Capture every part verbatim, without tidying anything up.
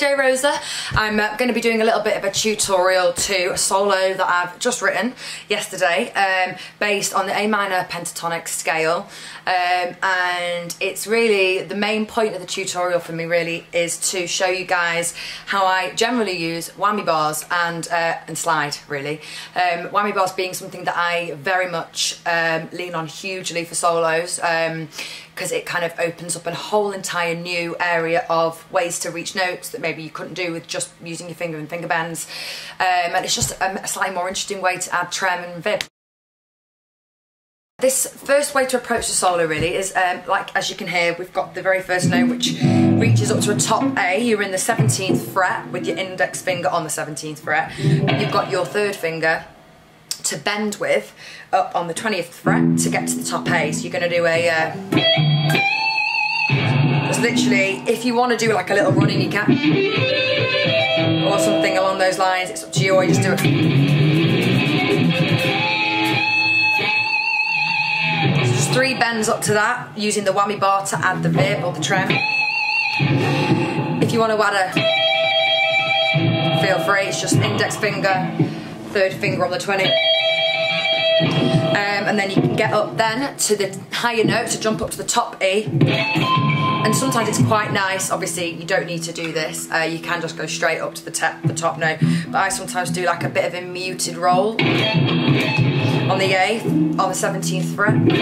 J J Rosa. I'm uh, going to be doing a little bit of a tutorial to a solo that I've just written yesterday, um, based on the A minor pentatonic scale, um, and it's really the main point of the tutorial for me really is to show you guys how I generally use whammy bars and uh, and slide really. Um, whammy bars being something that I very much um, lean on hugely for solos, um, because it kind of opens up a whole entire new area of ways to reach notes that maybe you couldn't do with just using your finger and finger bends. Um, and it's just a slightly more interesting way to add trem and vib. This first way to approach the solo really is, um, like as you can hear, we've got the very first note which reaches up to a top A. You're in the seventeenth fret with your index finger on the seventeenth fret. And you've got your third finger to bend with up on the twentieth fret to get to the top A. So you're going to do a... Uh, literally, if you want to do like a little run in, you can, or something along those lines. It's up to you, or you just do it. So just three bends up to that, using the whammy bar to add the vib or the trem. If you want to add a, feel free. It's just index finger, third finger on the twentieth. Um, and then you can get up then to the higher note to jump up to the top E. And sometimes it's quite nice, obviously you don't need to do this, uh, you can just go straight up to the, the top note, but I sometimes do like a bit of a muted roll on the A, on the seventeenth fret, or like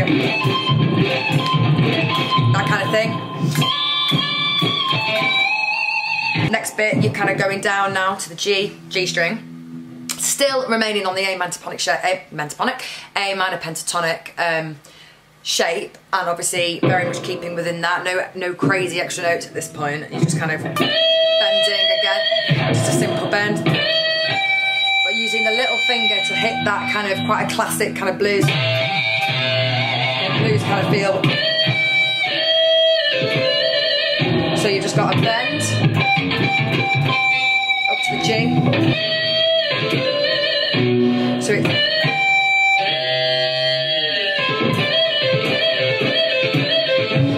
a, that kind of thing. Next bit, you're kind of going down now to the G, G string. Still remaining on the A minor pentatonic, A minor pentatonic um, shape, and obviously very much keeping within that. No, no crazy extra notes at this point. You're just kind of bending again, just a simple bend, but using the little finger to hit that kind of quite a classic kind of blues, blues kind of feel. So you've just got a bend up to the G. So it,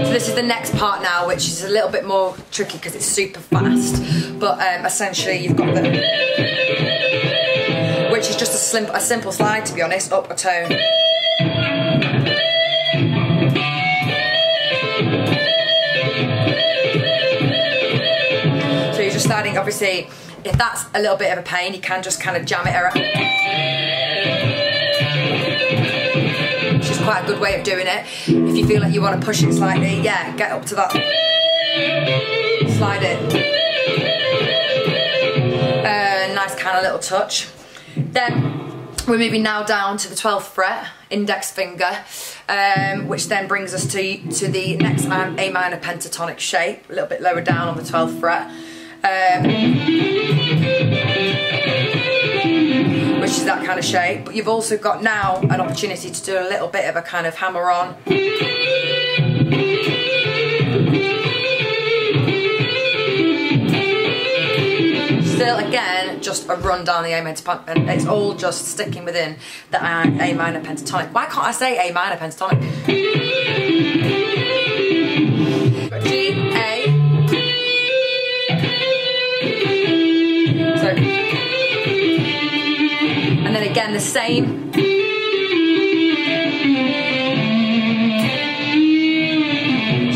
so this is the next part now, which is a little bit more tricky because it's super fast, but um, essentially you've got the, which is just a, slim, a simple slide to be honest, up a tone. So you're just starting, obviously, if that's a little bit of a pain, you can just kind of jam it around, which is quite a good way of doing it. If you feel like you want to push it slightly, yeah, get up to that, slide it. Uh, nice kind of little touch. Then we're moving now down to the twelfth fret, index finger, um, which then brings us to, to the next A minor pentatonic shape, a little bit lower down on the twelfth fret. Um, which is that kind of shape, but you've also got now an opportunity to do a little bit of a kind of hammer on, still again just a run down the A minor pentatonic. It's all just sticking within the A minor pentatonic. Why can't I say A minor pentatonic? G, A. And then again the same. So,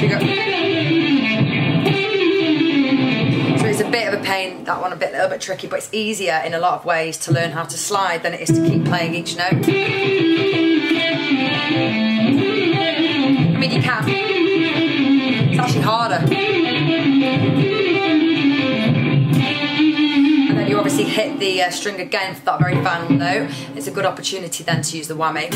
you go. So it's a bit of a pain, that one a bit, a little bit tricky, but it's easier in a lot of ways to learn how to slide than it is to keep playing each note. I mean you can. It's actually harder. Obviously hit the uh, string again for that very final note. It's a good opportunity then to use the whammy.